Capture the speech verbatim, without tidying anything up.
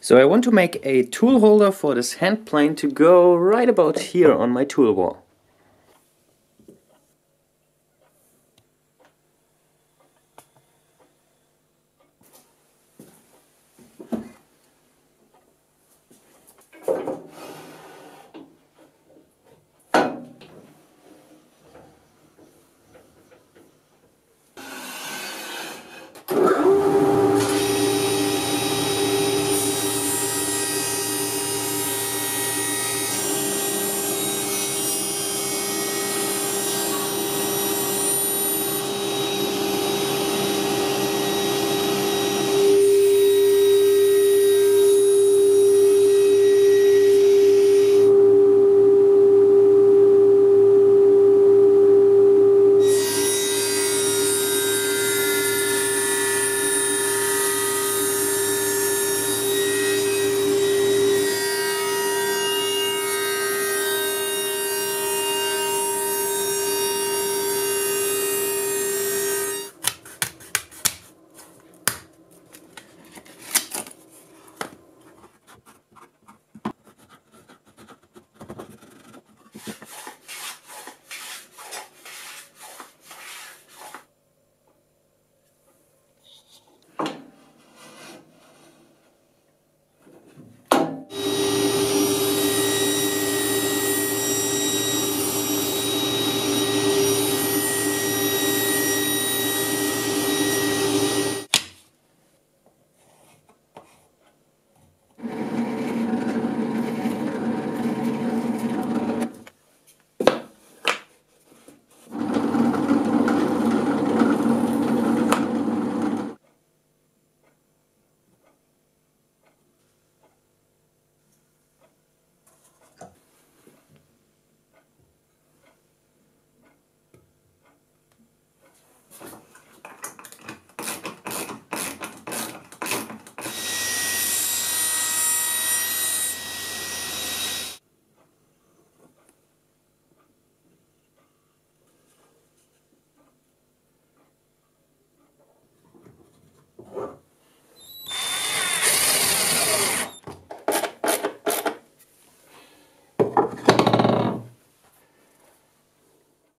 So I want to make a tool holder for this hand plane to go right about here on my tool wall. Yeah.